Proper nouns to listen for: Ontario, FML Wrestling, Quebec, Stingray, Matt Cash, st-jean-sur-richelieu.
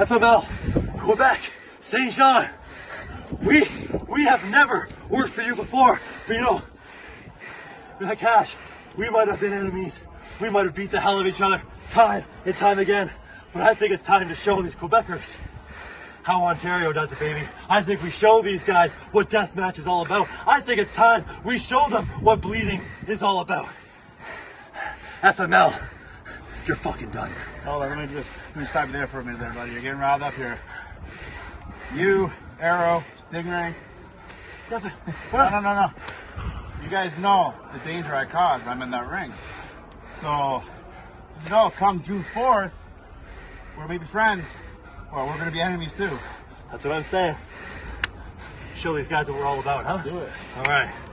FML, Quebec, St. John, we have never worked for you before, but you know, Matt Cash, we might have been enemies, we might have beat the hell out of each other time and time again, but I think it's time to show these Quebecers how Ontario does it, baby. I think we show these guys what deathmatch is all about. I think it's time we show them what bleeding is all about. FML, you're fucking done. Hold on, let me stop you there for a minute there, buddy. You're getting riled up here. You, Arrow, Stingray. No. You guys know the danger I caused when I'm in that ring. So, you know, come June 4th, we're gonna be friends. Well, we're gonna be enemies too. That's what I'm saying. Show these guys what we're all about, huh? Let's do it. All right.